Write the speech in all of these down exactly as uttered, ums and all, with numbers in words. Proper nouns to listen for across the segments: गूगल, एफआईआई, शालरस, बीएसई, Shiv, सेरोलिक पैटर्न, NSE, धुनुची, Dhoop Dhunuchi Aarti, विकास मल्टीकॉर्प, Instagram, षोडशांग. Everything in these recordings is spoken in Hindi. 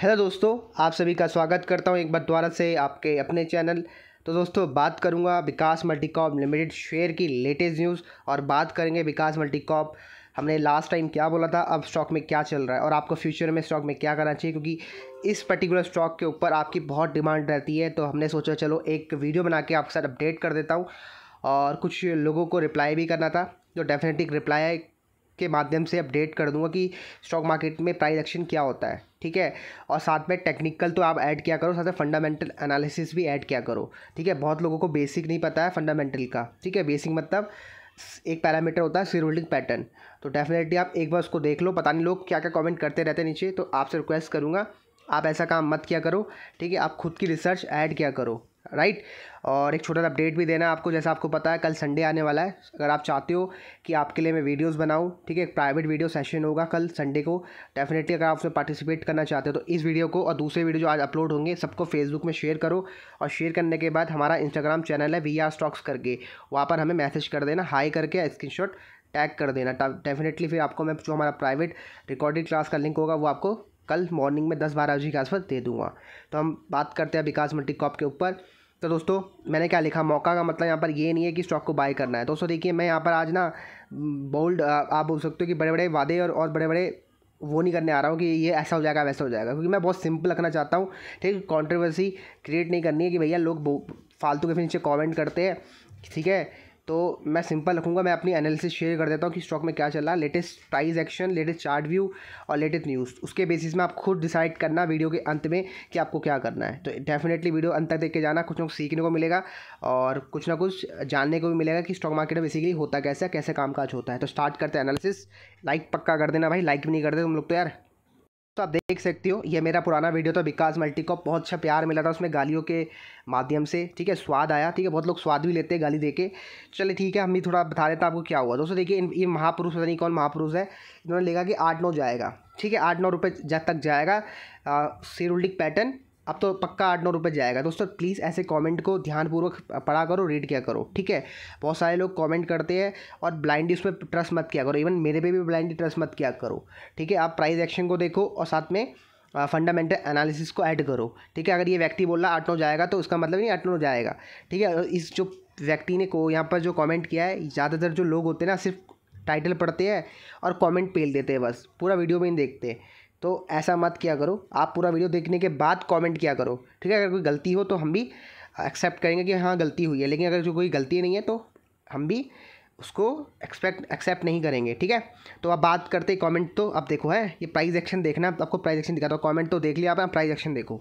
हेलो दोस्तों, आप सभी का स्वागत करता हूं एक बार दोबारा से आपके अपने चैनल। तो दोस्तों बात करूंगा विकास मल्टीकॉर्प लिमिटेड शेयर की लेटेस्ट न्यूज़ और बात करेंगे विकास मल्टीकॉर्प हमने लास्ट टाइम क्या बोला था, अब स्टॉक में क्या चल रहा है और आपको फ्यूचर में स्टॉक में क्या करना चाहिए, क्योंकि इस पर्टिकुलर स्टॉक के ऊपर आपकी बहुत डिमांड रहती है। तो हमने सोचा चलो एक वीडियो बना के आपके साथ अपडेट कर देता हूँ और कुछ लोगों को रिप्लाई भी करना था, तो डेफिनेटली रिप्लाई के माध्यम से अपडेट कर दूंगा कि स्टॉक मार्केट में प्राइस एक्शन क्या होता है, ठीक है। और साथ में टेक्निकल तो आप ऐड किया करो, साथ में फंडामेंटल एनालिसिस भी ऐड किया करो, ठीक है। बहुत लोगों को बेसिक नहीं पता है फंडामेंटल का, ठीक है। बेसिक मतलब एक पैरामीटर होता है सेरोलिक पैटर्न, तो डेफिनेटली आप एक बार उसको देख लो। पता नहीं लोग क्या क्या कमेंट करते रहते हैं नीचे, तो आपसे रिक्वेस्ट करूँगा आप ऐसा काम मत किया करो, ठीक है। आप खुद की रिसर्च ऐड किया करो, राइट। और एक छोटा सा अपडेट भी देना आपको, जैसा आपको पता है कल संडे आने वाला है। अगर आप चाहते हो कि आपके लिए मैं वीडियोस बनाऊं, ठीक है, एक प्राइवेट वीडियो सेशन होगा कल संडे को, डेफिनेटली अगर आप उसमें पार्टिसिपेट करना चाहते हो तो इस वीडियो को और दूसरे वीडियो जो आज अपलोड होंगे सबको फेसबुक में शेयर करो। और शेयर करने के बाद हमारा इंस्टाग्राम चैनल है वी आर स्टॉक्स करके, वहाँ पर हमें मैसेज कर देना, हाई करके स्क्रीनशॉट टैग कर देना। डेफिनेटली फिर आपको मैं जो हमारा प्राइवेट रिकॉर्डेड क्लास का लिंक होगा वो आपको कल मॉर्निंग में दस बारह बजे के आसपास दे दूंगा। तो हम बात करते हैं विकास मल्टीकॉर्प के ऊपर। तो दोस्तों मैंने क्या लिखा, मौका का मतलब यहाँ पर ये नहीं है कि स्टॉक को बाय करना है। दोस्तों देखिए, मैं यहाँ पर आज ना बोल्ड आप बोल सकते हो कि बड़े बड़े वादे और और बड़े बड़े वो नहीं करने आ रहा हूँ कि ये ऐसा हो जाएगा वैसा हो जाएगा, क्योंकि मैं बहुत सिंपल रखना चाहता हूँ, ठीक। कॉन्ट्रोवर्सी क्रिएट नहीं करनी है कि भैया लोग फालतू के फिर नीचे कॉमेंट करते हैं, ठीक है। तो मैं सिंपल रखूँगा, मैं अपनी एनालिसिस शेयर कर देता हूँ कि स्टॉक में क्या चल रहा है, latest price action, latest chart view और लेटेस्ट न्यूज़। उसके बेसिस में आप खुद डिसाइड करना वीडियो के अंत में कि आपको क्या करना है। तो डेफिनेटली वीडियो अंत तक देख के जाना, कुछ ना कुछ सीखने को मिलेगा और कुछ ना कुछ जानने को भी मिलेगा कि स्टॉक मार्केट में बेसिकली होता कैसे कैसे कामकाज होता है। तो स्टार्ट करते हैं एनालिसिस। लाइक पक्का कर देना भाई, लाइक भी नहीं करते तुम लोग तो यार। तो आप देख सकते हो ये मेरा पुराना वीडियो था विकास मल्टीकॉर्प, बहुत अच्छा प्यार मिला था उसमें गालियों के माध्यम से, ठीक है। स्वाद आया, ठीक है। बहुत लोग स्वाद भी लेते हैं गाली देके, चलिए ठीक है। हम भी थोड़ा बता देते हैं आपको क्या हुआ। दोस्तों देखिए, ये महापुरुष, पता नहीं कौन महापुरुष है, इन्होंने लिखा कि आठ नौ जाएगा, ठीक है। आठ नौ रुपये जब तक जाएगा सेरोलिक पैटर्न, अब तो पक्का आठ नौ रुपये जाएगा। दोस्तों प्लीज़ ऐसे कमेंट को ध्यानपूर्वक पढ़ा करो, रीड किया करो, ठीक है। बहुत सारे लोग कमेंट करते हैं और ब्लाइंडली उसमें ट्रस्ट मत किया करो, इवन मेरे पे भी ब्लाइंडली ट्रस्ट मत किया करो, ठीक है। आप प्राइस एक्शन को देखो और साथ में फंडामेंटल एनालिसिस को ऐड करो, ठीक है। अगर ये व्यक्ति बोल रहा आठ नौ जाएगा तो उसका मतलब नहीं आठ नौ जाएगा, ठीक है। इस जो व्यक्ति ने को यहाँ पर जो कॉमेंट किया है, ज़्यादातर जो लोग होते हैं ना सिर्फ टाइटल पढ़ते हैं और कॉमेंट पेल देते हैं, बस पूरा वीडियो भी नहीं देखते। तो ऐसा मत किया करो, आप पूरा वीडियो देखने के बाद कमेंट किया करो, ठीक है। अगर कोई गलती हो तो हम भी एक्सेप्ट करेंगे कि हाँ गलती हुई है, लेकिन अगर जो कोई गलती नहीं है तो हम भी उसको एक्सपेक्ट एक्सेप्ट नहीं करेंगे, ठीक है। तो अब बात करते हैं कमेंट। तो अब देखो है, ये प्राइस एक्शन देखना, आपको प्राइस एक्शन दिखाता हूँ। कॉमेंट तो देख लिया आप, प्राइस एक्शन देखो।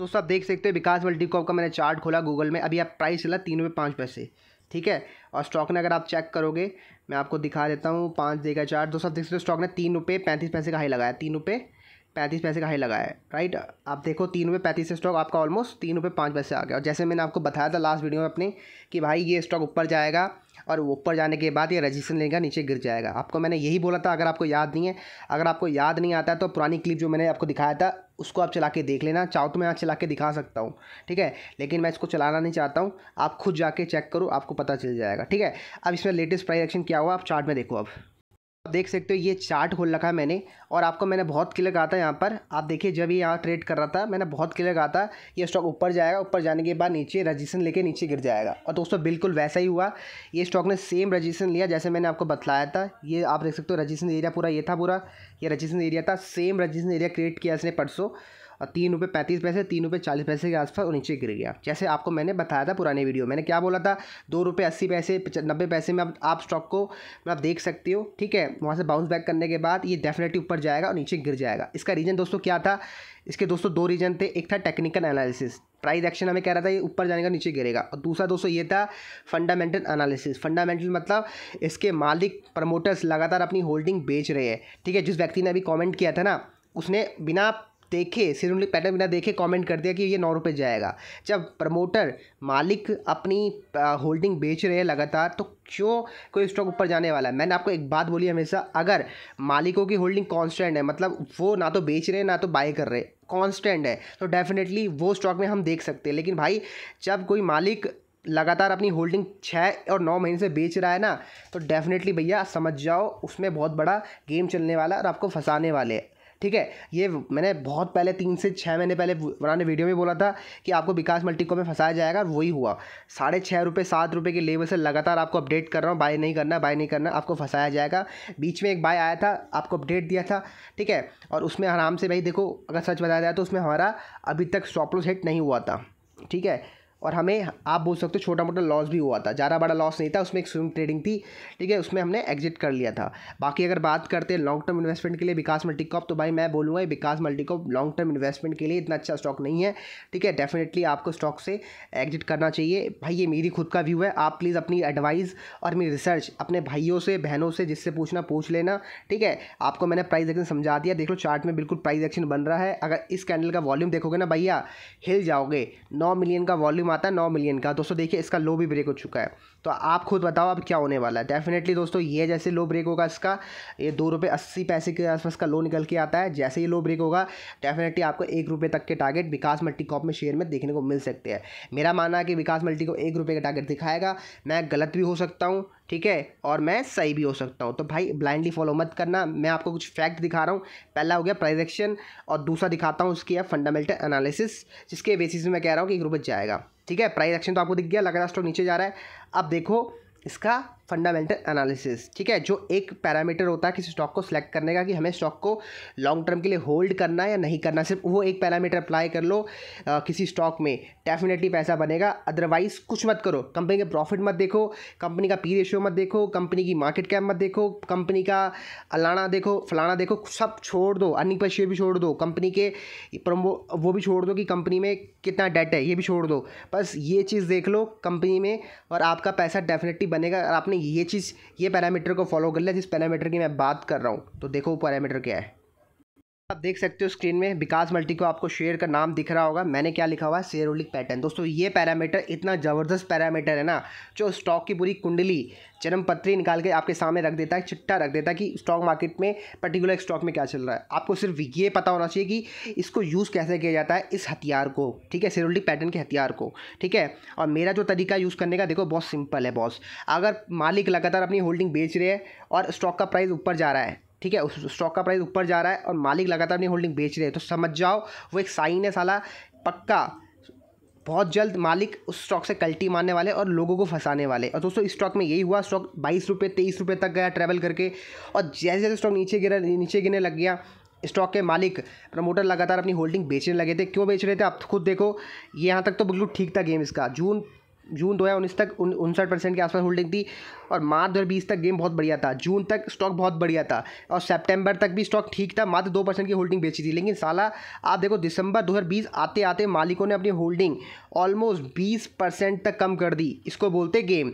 दोस्तों आप देख सकते हो विकास मल्टीकॉर्प का मैंने चार्ट खोला गूगल में, अभी आप प्राइस चला तीन रुपये पाँच पैसे, ठीक है। और स्टॉक ने अगर आप चेक करोगे, मैं आपको दिखा देता हूँ पाँच डे का चार्ट। दोस्तों आप देख सकते हो स्टॉक ने तीन रुपये पैंतीस पैसे का हाई लगाया, तीन रुपये पैंतीस पैसे का हाई लगाया, राइट। आप देखो तीन रुपये पैंतीस से स्टॉक आपका ऑलमोस्ट तीन रुपये पाँच पैसे आ गया। और जैसे मैंने आपको बताया था लास्ट वीडियो में अपने कि भाई ये स्टॉक ऊपर जाएगा और ऊपर जाने के बाद ये रजिस्ट्रेशन लेगा, नीचे गिर जाएगा। आपको मैंने यही बोला था, अगर आपको याद नहीं है, अगर आपको याद नहीं आता है तो पुरानी क्लिप जो मैंने आपको दिखाया था उसको आप चला के देख लेना। चाहो तो मैं यहाँ चला के दिखा सकता हूँ, ठीक है, लेकिन मैं इसको चलाना नहीं चाहता हूँ। आप खुद जाके चेक करो, आपको पता चल जाएगा, ठीक है। अब इसमें लेटेस्ट प्राइस एक्शन क्या हुआ आप चार्ट में देखो। अब आप देख सकते हो ये चार्ट खोल रखा है मैंने, और आपको मैंने बहुत क्लियर कहा था यहाँ पर, आप देखिए जब ये यहाँ ट्रेड कर रहा था मैंने बहुत क्लियर कहा था ये स्टॉक ऊपर जाएगा, ऊपर जाने के बाद नीचे रजिस्ट्रेशन लेके नीचे गिर जाएगा। और दोस्तों बिल्कुल वैसा ही हुआ, ये स्टॉक ने सेम रजिस्ट्रेशन लिया जैसे मैंने आपको बताया था। ये आप देख सकते हो रजिस्ट्रेशन एरिया पूरा ये था, पूरा ये रजिस्ट्रेशन एरिया था, सेम रजिस्ट्रेशन एरिया क्रिएट किया इसने परसों, और तीन रुपये पैंतीस पैसे तीन रुपये चालीस पैसे के आसपास नीचे गिर गया, जैसे आपको मैंने बताया था पुराने वीडियो। मैंने क्या बोला था, दो रुपये अस्सी पैसे नब्बे पैसे में आप, आप स्टॉक को आप देख सकते हो, ठीक है। वहाँ से बाउंस बैक करने के बाद ये डेफिनेटली ऊपर जाएगा और नीचे गिर जाएगा। इसका रीज़न दोस्तों क्या था, इसके दोस्तों दो रीज़न थे। एक था टेक्निकल एनालिसिस, प्राइस एक्शन हमें कह रहा था ये ऊपर जाने का नीचे गिरेगा, और दूसरा दोस्तों ये था फंडामेंटल एनालिसिस। फंडामेंटल मतलब इसके मालिक प्रमोटर्स लगातार अपनी होल्डिंग बेच रहे हैं, ठीक है। जिस व्यक्ति ने अभी कॉमेंट किया था ना, उसने बिना देखे सिर्फ पैटर्न बिना देखे कमेंट कर दिया कि ये नौ रुपये जाएगा। जब प्रमोटर मालिक अपनी होल्डिंग बेच रहे हैं लगातार, तो क्यों कोई स्टॉक ऊपर जाने वाला है। मैंने आपको एक बात बोली हमेशा, अगर मालिकों की होल्डिंग कांस्टेंट है, मतलब वो ना तो बेच रहे हैं ना तो बाय कर रहे, कांस्टेंट है, तो डेफिनेटली वो स्टॉक में हम देख सकते हैं। लेकिन भाई जब कोई मालिक लगातार अपनी होल्डिंग छः और नौ महीने से बेच रहा है ना, तो डेफिनेटली भैया समझ जाओ उसमें बहुत बड़ा गेम चलने वाला है और आपको फंसाने वाले हैं, ठीक है। ये मैंने बहुत पहले तीन से छः महीने पहले पुराने वीडियो में बोला था कि आपको विकास मल्टीकॉर्प में फंसाया जाएगा, वही हुआ। साढ़े छः रुपये सात रुपये के लेवल से लगातार आपको अपडेट कर रहा हूँ, बाय नहीं करना बाय नहीं करना, आपको फंसाया जाएगा। बीच में एक बाय आया था, आपको अपडेट दिया था, ठीक है। और उसमें आराम से भाई देखो, अगर सच बताया जाए तो उसमें हमारा अभी तक स्टॉप लॉस हिट नहीं हुआ था, ठीक है। और हमें आप बोल सकते हो छोटा मोटा लॉस भी हुआ था, ज़्यादा बड़ा लॉस नहीं था, उसमें एक स्विंग ट्रेडिंग थी, ठीक है, उसमें हमने एग्जिट कर लिया था। बाकी अगर बात करते हैं लॉन्ग टर्म इन्वेस्टमेंट के लिए विकास मल्टीकॉर्प, तो भाई मैं बोलूँगा विकास मल्टीकॉर्प long term investment के लिए इतना अच्छा स्टॉक नहीं है, ठीक है। डेफिनेटली आपको स्टॉक से एग्जिट करना चाहिए भाई, ये मेरी खुद का व्यू है। आप प्लीज़ अपनी एडवाइस और मेरी रिसर्च अपने भाइयों से बहनों से जिससे पूछना पूछ लेना, ठीक है। आपको मैंने प्राइस एक्शन समझा दिया, देख लो चार्ट में बिल्कुल प्राइस एक्शन बन रहा है। अगर इस कैंडल का वॉल्यूम देखोगे ना भैया, हिल जाओगे। नौ मिलियन का वॉल्यूम आता है, नौ मिलियन का दोस्तों। देखिए इसका लो भी ब्रेक हो चुका है, तो आप खुद बताओ अब क्या होने वाला है। डेफिनेटली दोस्तों ये जैसे लो ब्रेक होगा इसका, ये दो रुपये अस्सी पैसे के आसपास का लो निकल के आता है। जैसे ही लो ब्रेक होगा डेफिनेटली आपको एक रुपये तक के टारगेट विकास मल्टीकॉर्प में शेयर में देखने को मिल सकते हैं। मेरा मानना है कि विकास मल्टीकॉर्प एक रुपये का टारगेट दिखाएगा। मैं गलत भी हो सकता हूँ, ठीक है, और मैं सही भी हो सकता हूँ। तो भाई ब्लाइंडली फॉलो मत करना, मैं आपको कुछ फैक्ट दिखा रहा हूँ। पहला हो गया प्राइस एक्शन और दूसरा दिखाता हूँ उसकी है फंडामेंटल एनालिसिस, जिसके बेसिस में मैं कह रहा हूँ कि एक रुपये जाएगा, ठीक है। प्राइस एक्शन तो आपको दिख गया, लग रहा स्टॉक नीचे जा रहा है। अब देखो इसका फंडामेंटल एनालिसिस, ठीक है, जो एक पैरामीटर होता है किसी स्टॉक को सिलेक्ट करने का कि हमें स्टॉक को लॉन्ग टर्म के लिए होल्ड करना है या नहीं करना। सिर्फ वो एक पैरामीटर अप्लाई कर लो आ, किसी स्टॉक में, डेफिनेटली पैसा बनेगा। अदरवाइज कुछ मत करो। कंपनी के प्रॉफिट मत देखो, कंपनी का पी रेशियो मत देखो, कंपनी की मार्केट कैप मत देखो, कंपनी का अलाना देखो, फलाना देखो, सब छोड़ दो। अर्निंग पर शेयर भी छोड़ दो, कंपनी के प्रमो वो भी छोड़ दो कि कंपनी में कितना डेट है ये भी छोड़ दो। बस ये चीज़ देख लो कंपनी में और आपका पैसा डेफिनेटली बनेगा। और आपने ये चीज़ ये पैरामीटर को फॉलो कर लिया जिस पैरामीटर की मैं बात कर रहा हूँ, तो देखो वो पैरामीटर क्या है। आप देख सकते हो स्क्रीन में विकास मल्टीकॉर्प आपको शेयर का नाम दिख रहा होगा, मैंने क्या लिखा हुआ है, सेरोलिक पैटर्न। दोस्तों ये पैरामीटर इतना ज़बरदस्त पैरामीटर है ना, जो स्टॉक की पूरी कुंडली जन्म पत्री निकाल के आपके सामने रख देता है, चिट्टा रख देता है कि स्टॉक मार्केट में पर्टिकुलर स्टॉक में क्या चल रहा है। आपको सिर्फ ये पता होना चाहिए कि इसको यूज़ कैसे किया जाता है, इस हथियार को, ठीक है, सेरोलिक पैटर्न के हथियार को, ठीक है। और मेरा जो तरीका यूज़ करने का देखो बहुत सिंपल है बॉस। अगर मालिक लगातार अपनी होल्डिंग बेच रहे हैं और स्टॉक का प्राइस ऊपर जा रहा है, ठीक है, उस स्टॉक का प्राइस ऊपर जा रहा है और मालिक लगातार अपनी होल्डिंग बेच रहे हैं, तो समझ जाओ वो एक साइन है साला, पक्का बहुत जल्द मालिक उस स्टॉक से कल्टी मारने वाले और लोगों को फंसाने वाले। और दोस्तों इस स्टॉक में यही हुआ, स्टॉक बाईस रुपये तेईस रुपये तक गया ट्रैवल करके, और जैसे जैसे स्टॉक नीचे गिरा नीचे गिरने लग गया, स्टॉक के मालिक प्रमोटर लगातार अपनी होल्डिंग बेचने लगे थे। क्यों बेच रहे थे आप खुद देखो, यहाँ तक तो बिल्कुल ठीक था गेम इसका। जून जून दो हज़ार उन्नीस तक उनसठ परसेंट के आसपास होल्डिंग थी और मार्च दो हज़ार बीस तक गेम बहुत बढ़िया था, जून तक स्टॉक बहुत बढ़िया था और सितंबर तक भी स्टॉक ठीक था, मात्र दो परसेंट की होल्डिंग बेची थी। लेकिन साला आप देखो दिसंबर दो हज़ार बीस आते आते मालिकों ने अपनी होल्डिंग ऑलमोस्ट बीस परसेंट तक कम कर दी। इसको बोलते गेम,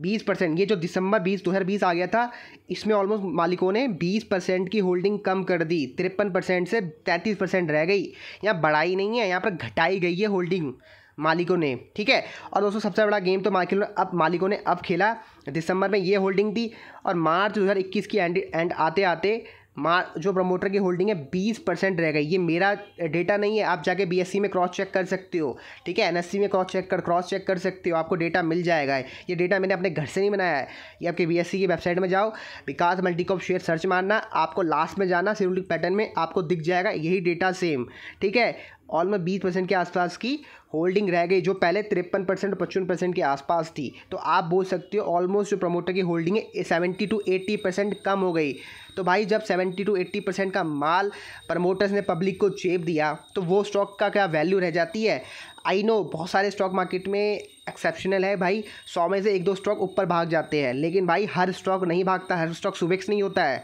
बीस परसेंट। ये जो दिसंबर बीस दो हज़ार बीस आ गया था, इसमें ऑलमोस्ट मालिकों ने बीस परसेंट की होल्डिंग कम कर दी, तिरपन परसेंट से तैंतीस परसेंट रह गई। यहाँ बढ़ाई नहीं है, यहाँ पर घटाई गई है होल्डिंग मालिकों ने, ठीक है। और दोस्तों सबसे बड़ा गेम तो मार्केट में अब मालिकों ने अब खेला, दिसंबर में ये होल्डिंग थी और मार्च दो हज़ार इक्कीस की एंड एंड आते आते मार जो प्रमोटर की होल्डिंग है बीस परसेंट रह गई। ये मेरा डेटा नहीं है, आप जाके बीएसई में क्रॉस चेक कर सकते हो, ठीक है, एनएससी में क्रॉस चेक कर क्रॉस चेक कर सकते हो, आपको डेटा मिल जाएगा। ये डेटा मैंने अपने घर से नहीं बनाया है, ये आपके बीएसई की वेबसाइट में जाओ, विकास मल्टीकॉर्प शेयर सर्च मारना, आपको लास्ट में जाना सेरोलिक पैटर्न में, आपको दिख जाएगा यही डेटा सेम, ठीक है। ऑलमोस्ट बीस परसेंट के आसपास की होल्डिंग रह गई, जो पहले तिरपन परसेंट पचपन परसेंट के आसपास थी। तो आप बोल सकते हो ऑलमोस्ट जो प्रमोटर की होल्डिंग है सेवेंटी टू एट्टी परसेंट कम हो गई। तो भाई जब सेवेंटी टू एट्टी परसेंट का माल प्रमोटर्स ने पब्लिक को चेप दिया, तो वो स्टॉक का क्या वैल्यू रह जाती है। आई नो बहुत सारे स्टॉक मार्केट में एक्सेप्शनल है भाई, सौ में से एक दो स्टॉक ऊपर भाग जाते हैं, लेकिन भाई हर स्टॉक नहीं भागता, हर स्टॉक सुबेक्स नहीं होता है,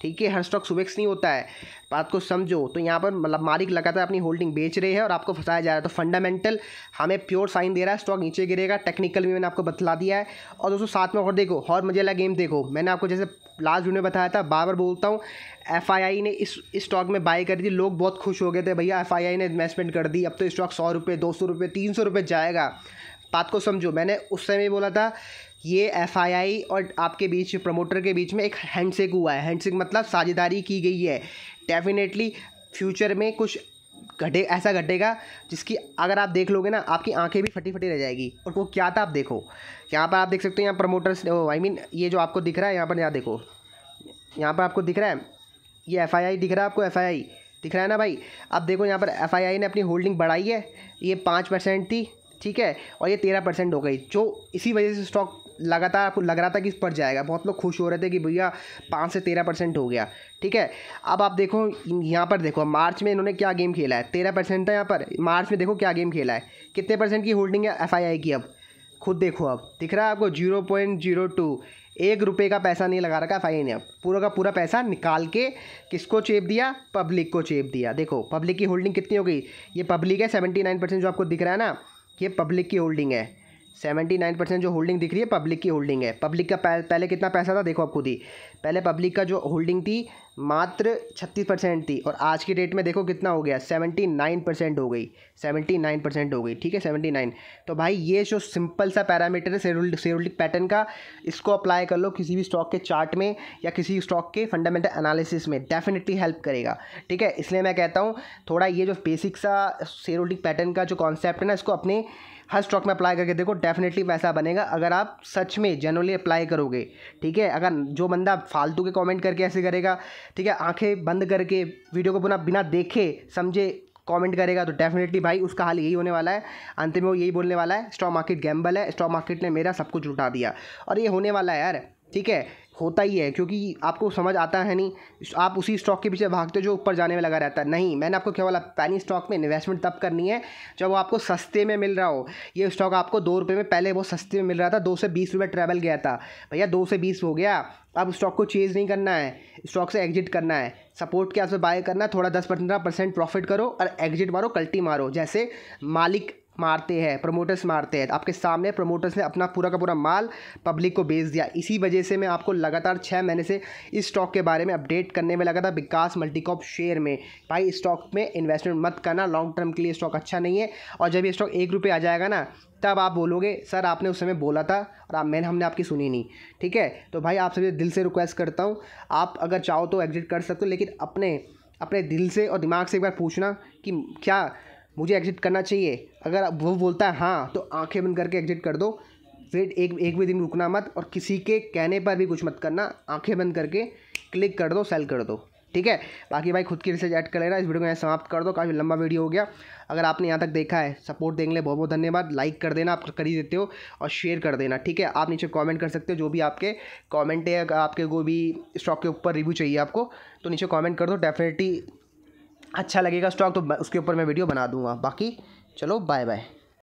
ठीक है, हर स्टॉक सुबेक्स नहीं होता है, बात को समझो। तो यहाँ पर मतलब मालिक लगातार अपनी होल्डिंग बेच रहे हैं और आपको फंसाया जा रहा है। तो फंडामेंटल हमें प्योर साइन दे रहा है स्टॉक नीचे गिरेगा, टेक्निकल भी मैंने आपको बतला दिया है। और दोस्तों साथ में और देखो और मजे वाला गेम देखो, मैंने आपको जैसे लास्ट वीडियो में बताया था, बार बार बोलता हूँ, एफआईआई ने इस स्टॉक में बाय कर दी, लोग बहुत खुश हो गए थे, भैया एफआईआई ने इन्वेस्टमेंट कर दी, अब तो स्टॉक सौ रुपये दो सौ रुपये तीन सौ रुपये जाएगा। बात को समझो, मैंने उस समय बोला था ये एफआईआई और आपके बीच प्रमोटर के बीच में एक हैंडशेक हुआ है, हैंडशेक मतलब साझेदारी की गई है। डेफिनेटली फ्यूचर में कुछ घटे ऐसा घटेगा जिसकी अगर आप देख लोगे ना आपकी आंखें भी फटी फटी रह जाएगी। और वो क्या था आप देखो, यहाँ पर आप देख सकते हो, यहाँ प्रमोटर्स आई मीन ये जो आपको दिख रहा है यहाँ पर, यहाँ देखो यहाँ पर आपको दिख रहा है ये एफ आई आई दिख रहा है आपको, एफ आई आई दिख रहा है ना भाई। अब देखो यहाँ पर एफ आई आई ने अपनी होल्डिंग बढ़ाई है, ये पाँच परसेंट थी ठीक है, और ये तेरह परसेंट हो गई, जो इसी वजह से स्टॉक लगातार आपको लग रहा था कि इस पर जाएगा। बहुत लोग खुश हो रहे थे कि भैया पाँच से तेरह परसेंट हो गया ठीक है। अब आप देखो यहाँ पर, देखो मार्च में इन्होंने क्या गेम खेला है, तेरह परसेंट था यहाँ पर, मार्च में देखो क्या गेम खेला है, कितने परसेंट की होल्डिंग है एफ आई आई की, अब खुद देखो, अब दिख रहा है आपको जीरो पॉइंट जीरो टू, एक रुपये का पैसा नहीं लगा रखा एफ आई आई ने, अब पूरा का पूरा पैसा निकाल के किसको चेप दिया, पब्लिक को चेप दिया। देखो पब्लिक की होल्डिंग कितनी हो गई, ये पब्लिक है सेवेंटी नाइन परसेंट जो आपको दिख रहा है ना, ये पब्लिक की होल्डिंग है, सेवेंटी नाइन परसेंट जो होल्डिंग दिख रही है पब्लिक की होल्डिंग है। पब्लिक का पहले कितना पैसा था देखो आप खुद ही, पहले पब्लिक का जो होल्डिंग थी मात्र छत्तीस परसेंट थी, और आज की डेट में देखो कितना हो गया, सेवेंटी नाइन परसेंट हो गई, सेवेंटी नाइन परसेंट हो गई ठीक है, सेवेंटी नाइन। तो भाई ये जो सिंपल सा पैरामीटर है सेरोलिक पैटर्न का, इसको अप्लाई कर लो किसी भी स्टॉक के चार्ट में या किसी स्टॉक के फंडामेंटल एनालिसिस में, डेफिनेटली हेल्प करेगा ठीक है। इसलिए मैं कहता हूँ थोड़ा ये जो बेसिक सा सेरोलिक पैटर्न का जो कॉन्सेप्ट है ना, इसको अपने हर स्टॉक में अप्लाई करके देखो, डेफिनेटली पैसा बनेगा अगर आप सच में जनरली अप्लाई करोगे ठीक है। अगर जो बंदा फालतू के कमेंट करके ऐसे करेगा ठीक है, आंखें बंद करके वीडियो को पुनः बिना देखे समझे कमेंट करेगा, तो डेफिनेटली भाई उसका हाल यही होने वाला है, अंत में वो यही बोलने वाला है स्टॉक मार्केट गैम्बल है, स्टॉक मार्केट ने मेरा सब कुछ लुटा दिया, और ये होने वाला है यार ठीक है, होता ही है, क्योंकि आपको समझ आता है नहीं, आप उसी स्टॉक के पीछे भागते हो जो ऊपर जाने में लगा रहता है। नहीं, मैंने आपको क्या बोला, पैनी स्टॉक में इन्वेस्टमेंट तब करनी है जब आपको सस्ते में मिल रहा हो। ये स्टॉक आपको दो रुपये में, पहले बहुत सस्ते में मिल रहा था, दो से बीस रुपये ट्रैवल गया था भैया, दो से बीस हो गया। अब स्टॉक को चेज़ नहीं करना है, स्टॉक से एग्जिट करना है, सपोर्ट के आसपास बाय करना, थोड़ा दस पंद्रह परसेंट प्रॉफिट करो और एग्जिट मारो, कल्टी मारो, जैसे मालिक मारते हैं, प्रमोटर्स मारते हैं। आपके सामने प्रमोटर्स ने अपना पूरा का पूरा माल पब्लिक को बेच दिया। इसी वजह से मैं आपको लगातार छः महीने से इस स्टॉक के बारे में अपडेट करने में लगा था, विकास मल्टीकॉर्प शेयर में। भाई स्टॉक में इन्वेस्टमेंट मत करना, लॉन्ग टर्म के लिए स्टॉक अच्छा नहीं है। और जब ये स्टॉक एक रुपये आ जाएगा ना, तब आप बोलोगे सर आपने उस समय बोला था और आप मैंने हमने आपकी सुनी नहीं ठीक है। तो भाई आप सभी दिल से रिक्वेस्ट करता हूँ, आप अगर चाहो तो एग्जिट कर सकते हो, लेकिन अपने अपने दिल से और दिमाग से एक बार पूछना कि क्या मुझे एग्जिट करना चाहिए। अगर वो बोलता है हाँ, तो आंखें बंद करके एग्जिट कर दो, फिर एक एक भी दिन रुकना मत, और किसी के कहने पर भी कुछ मत करना, आंखें बंद करके क्लिक कर दो, सेल कर दो ठीक है। बाकी भाई खुद की रिसर्च ऐड कर लेना। इस वीडियो को यहाँ समाप्त कर दो, काफ़ी लंबा वीडियो हो गया। अगर आपने यहाँ तक देखा है, सपोर्ट देने के लिए बहुत बहुत धन्यवाद। लाइक कर देना, आप कर ही देते हो, और शेयर कर देना ठीक है। आप नीचे कमेंट कर सकते हो, जो भी आपके कमेंट है, आपके कोई भी स्टॉक के ऊपर रिव्यू चाहिए आपको, तो नीचे कमेंट कर दो, डेफिनेटली अच्छा लगेगा स्टॉक तो उसके ऊपर मैं वीडियो बना दूंगा। बाकी चलो बाय बाय।